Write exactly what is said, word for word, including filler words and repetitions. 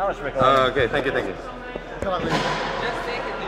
How much? Uh, okay, thank you, thank you. Come on, please.